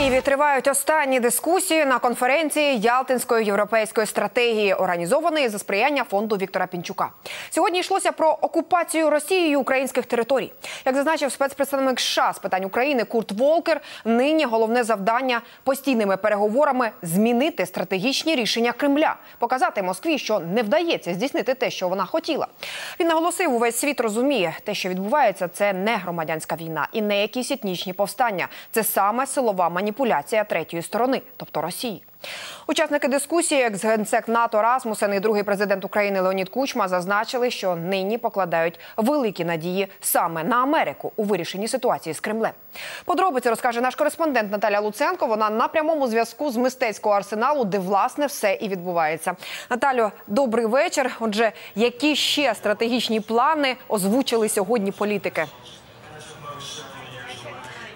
Києві тривають останні дискусії на конференції Ялтинської європейської стратегії, організованої за сприяння фонду Віктора Пінчука. Сьогодні йшлося про окупацію Росією українських територій. Як зазначив спецпредставник США з питань України Курт Волкер, нині головне завдання постійними переговорами змінити стратегічні рішення Кремля, показати Москві, що не вдається здійснити те, що вона хотіла. Він наголосив, увесь світ розуміє, те, що відбувається, це не громадянська війна і не якісь етнічні повстання. Це саме силова маніпуляція третьої сторони, тобто Росії. Учасники дискусії, екс-генсек НАТО Расмуссен і другий президент України Леонід Кучма зазначили, що нині покладають великі надії саме на Америку у вирішенні ситуації з Кремлем. Подробиці розкаже наш кореспондент Наталя Луценко. Вона на прямому зв'язку з мистецького арсеналу, де, власне, все і відбувається. Наталю, добрий вечір. Отже, які ще стратегічні плани озвучили сьогодні політики?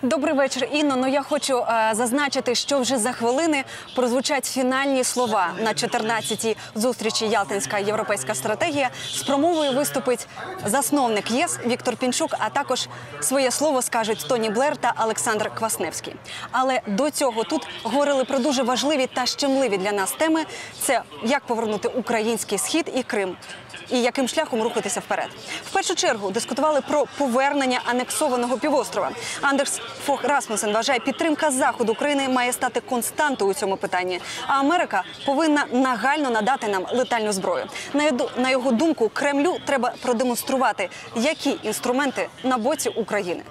Добрий вечір, Інно. Я хочу зазначити, що вже за хвилини прозвучать фінальні слова на 14-й зустрічі Ялтинська європейська стратегія. З промовою виступить засновник ЄС Віктор Пінчук, а також своє слово скажуть Тоні Блер та Олександр Квасневський. Але до цього тут говорили про дуже важливі та щемливі для нас теми. Це як повернути український Схід і Крим, і яким шляхом рухатися вперед. В першу чергу дискутували про повернення анексованого півострова. Андерс Фог Расмуссен вважає, підтримка Заходу України має стати константою у цьому питанні, а Америка повинна нагально надати нам летальну зброю. На його думку, Кремлю треба продемонструвати, які інструменти на боці України.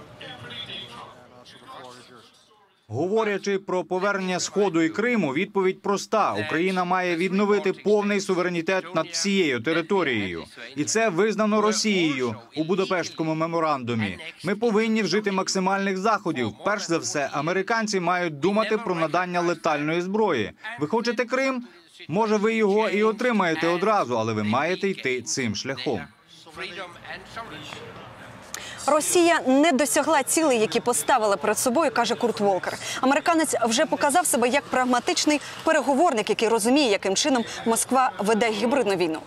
Говорячи про повернення Сходу і Криму, відповідь проста. Україна має відновити повний суверенітет над всією територією. І це визнано Росією у Будапештському меморандумі. Ми повинні вжити максимальних заходів. Перш за все, американці мають думати про надання летальної зброї. Ви хочете Крим? Може, ви його і отримаєте одразу, але ви маєте йти цим шляхом. Росія не досягла цілей, які поставила перед собою, каже Курт Волкер. Американець вже показав себе як прагматичний переговорник, який розуміє, яким чином Москва веде гібридну війну.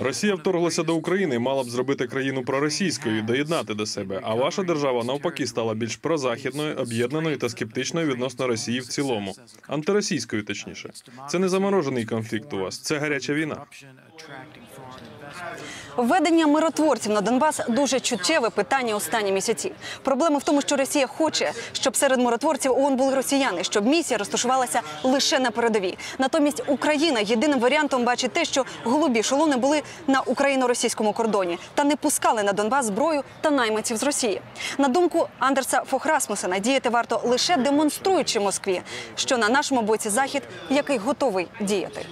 Росія вторглася до України і мала б зробити країну проросійською, доєднати до себе. А ваша держава, навпаки, стала більш прозахідною, об'єднаною та скептичною відносно Росії в цілому. Антиросійською, точніше. Це не заморожений конфлікт у вас, це гаряча війна. Введення миротворців на Донбас – дуже чутливе питання останні місяці. Проблема в тому, що Росія хоче, щоб серед миротворців ООН були росіяни, щоб місія розташувалася лише на передовій. Натомість Україна єдиним варіантом бачить те, що голубі шолони були на україно-російському кордоні та не пускали на Донбас зброю та найманців з Росії. На думку Андерса Фог Расмуссена, діяти варто лише демонструючи Москві, що на нашому боці Захід, який готовий діяти.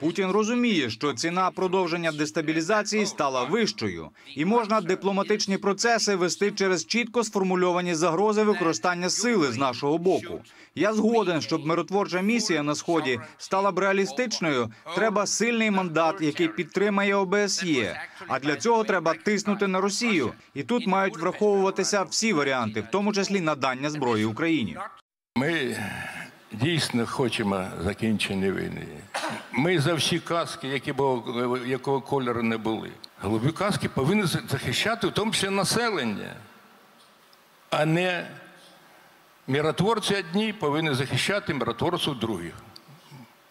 Путін розуміє, що ціна продовження дестабілізації стала вищою. І можна дипломатичні процеси вести через чітко сформульовані загрози використання сили з нашого боку. Я згоден, щоб миротворча місія на Сході стала б реалістичною, треба сильний мандат, який підтримає ОБСЄ. А для цього треба тиснути на Росію. І тут мають враховуватися всі варіанти, в тому числі надання зброї Україні. Ми дійсно хочемо закінчення війни. Ми за всі каски, якого кольору не були. Голубі каски повинні захищати, в тому числі населення. А не миротворці одні повинні захищати миротворців других.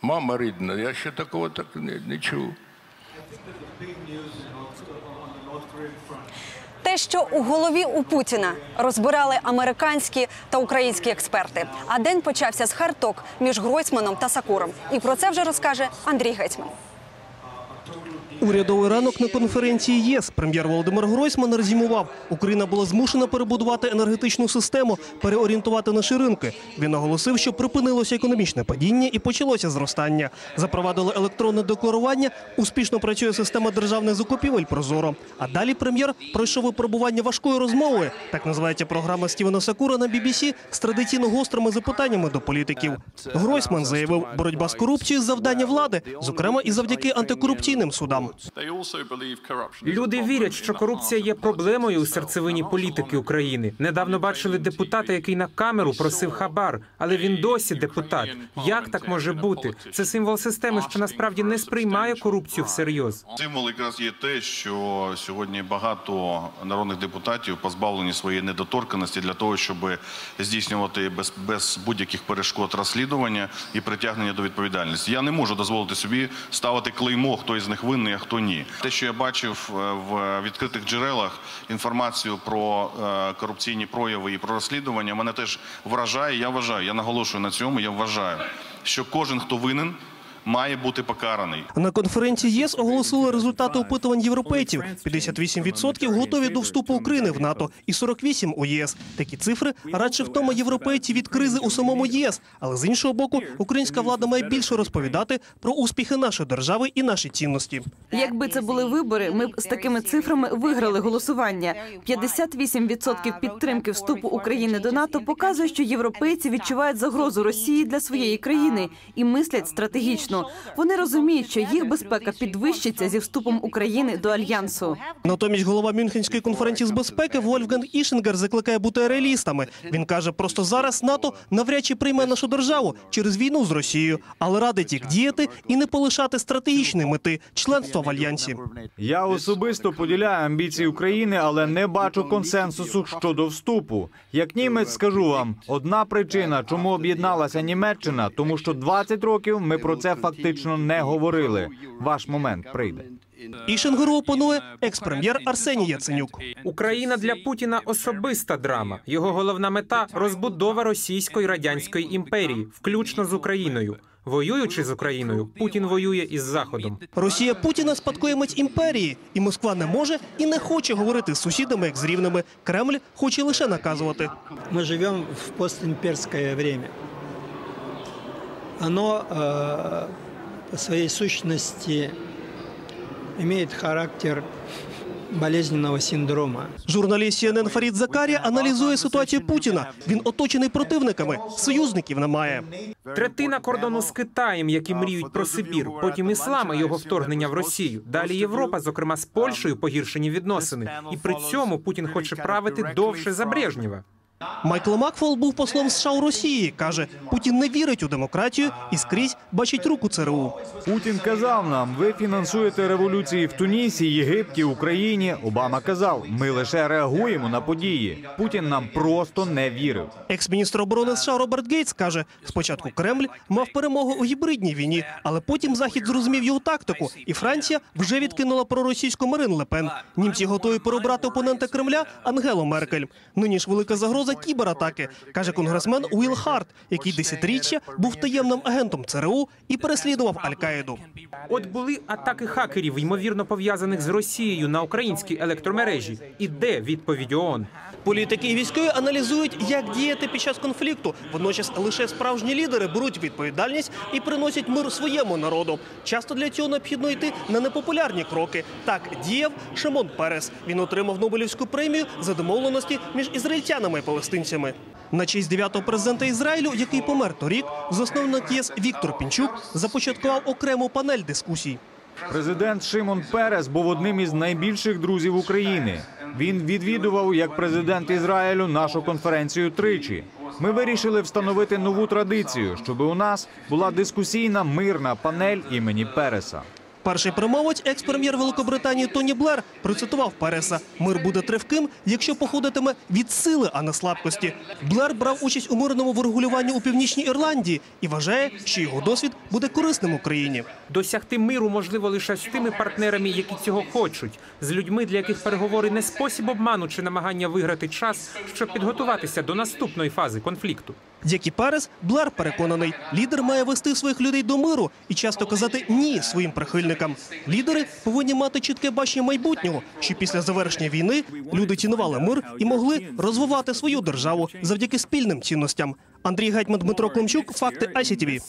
Мама рідна, я ще такого так не чув. Те, що у голові у Путіна, розбирали американські та українські експерти. А день почався з хардток між Гройсманом та Сакуром. І про це вже розкаже Андрій Гетьман. Урядовий ранок на конференції ЄС. Прем'єр Володимир Гройсман резюмував, Україна була змушена перебудувати енергетичну систему, переорієнтувати наші ринки. Він наголосив, що припинилося економічне падіння і почалося зростання. Запровадили електронне декларування, успішно працює система державних закупівель «Прозоро». А далі прем'єр пройшов випробування важкої розмови. Так називається програма Стівена Сакура на BBC з традиційно гострими запитаннями до політиків. Гройсман заявив, боротьба з корупцією – завдання влади, зокрема і завдяки антикорупційним судам. Люди вірять, що корупція є проблемою у серцевині політики України. Недавно бачили депутата, який на камеру просив хабар, але він досі депутат. Як так може бути? Це символ системи, що насправді не сприймає корупцію всерйоз. Символ якраз є те, що сьогодні багато народних депутатів позбавлені своєї недоторканності для того, щоб здійснювати без будь-яких перешкод розслідування і притягнення до відповідальності. Я не можу дозволити собі ставити клеймо, хто із них винний, а хто ні. Те, що я бачив в відкритих джерелах інформацію про корупційні прояви і про розслідування, мене теж вражає. Я вважаю, я наголошую на цьому, я вважаю, що кожен, хто винен, має бути покараний. На конференції ЄС оголосили результати опитувань європейців. 58% готові до вступу України в НАТО і 48% у ЄС. Такі цифри радше втома європейців від кризи у самому ЄС. Але з іншого боку, українська влада має більше розповідати про успіхи нашої держави і наші цінності. Якби це були вибори, ми б з такими цифрами виграли голосування. 58% підтримки вступу України до НАТО показує, що європейці відчувають загрозу Росії для своєї країни і мислять стратегічно. Вони розуміють, що їх безпека підвищиться зі вступом України до Альянсу. Натомість голова Мюнхенської конференції з безпеки Вольфганг Ішингер закликає бути реалістами. Він каже, просто зараз НАТО навряд чи прийме нашу державу через війну з Росією, але радить їх діяти і не полишати стратегічної мети – членства в Альянсі. Я особисто поділяю амбіції України, але не бачу консенсусу щодо вступу. Як німець скажу вам, одна причина, чому об'єдналася Німеччина, тому що 20 років ми про це фактично не говорили. Ваш момент прийде. Ішингеру опонує екс-прем'єр Арсеній Яценюк. Україна для Путіна – особиста драма. Його головна мета – розбудова Російської радянської імперії, включно з Україною. Воюючи з Україною, Путін воює із Заходом. Росія Путіна – спадкоємець імперії. І Москва не може і не хоче говорити з сусідами, як з рівними. Кремль хоче лише наказувати. Ми живемо в постімперське время. Оно по своей сущности имеет характер болезненного синдрома. Журналіст CNN Фарід Закарія аналізує ситуацію Путіна. Він оточений противниками, союзників немає. Третина кордону з Китаєм, які мріють про Сибір, потім іслам і його вторгнення в Росію. Далі Європа, зокрема з Польщею, погіршені відносини. І при цьому Путін хоче правити довше за Брежнєва. Майкл Макфол був послом США у Росії. Каже, Путін не вірить у демократію і скрізь бачить руку ЦРУ. Путін казав нам, ви фінансуєте революції в Тунісі, Єгипті, Україні. Обама казав, ми лише реагуємо на події. Путін нам просто не вірив. Екс-міністр оборони США Роберт Гейтс каже, спочатку Кремль мав перемогу у гібридній війні, але потім Захід зрозумів його тактику. І Франція вже відкинула проросійську Марин Лепен. Німці готові перебрати опонента Кремля Ангелу Меркель. Нині ж велика загроза кібератаки, каже конгресмен Уіл Харт, який десятиріччя був таємним агентом ЦРУ і переслідував Аль-Каїду. От були атаки хакерів, ймовірно пов'язаних з Росією на українській електромережі. І де відповідь ООН? Політики і військові аналізують, як діяти під час конфлікту. Водночас лише справжні лідери беруть відповідальність і приносять мир своєму народу. Часто для цього необхідно йти на непопулярні кроки. Так діяв Шимон Перес. Він отримав Нобелівську премію за домовленості між ізраїльтянами і палестинцями. На честь 9-го президента Ізраїлю, який помер торік, засновник ЄС Віктор Пінчук започаткував окрему панель дискусій. Президент Шимон Перес був одним із найбільших друзів України. Він відвідував, як президент Ізраїлю, нашу конференцію тричі. Ми вирішили встановити нову традицію, щоб у нас була дискусійна мирна панель імені Переса. Перший промовець, екс-прем'єр Великобританії Тоні Блер, процитував Переса. «Мир буде тривким, якщо походитиме від сили, а не слабкості». Блер брав участь у мирному врегулюванні у Північній Ірландії і вважає, що його досвід буде корисним Україні. Досягти миру можливо лише з тими партнерами, які цього хочуть. З людьми, для яких переговори не спосіб обману чи намагання виграти час, щоб підготуватися до наступної фази конфлікту. Як і Перес, Блер переконаний, лідер має вести своїх людей до миру і часто казати «ні» своїм прихильникам. Лідери повинні мати чітке бачення майбутнього, щоб після завершення війни люди цінували мир і могли розвивати свою державу завдяки спільним цінностям. Андрій Гетьман, Дмитро Климчук, Факти ICTV.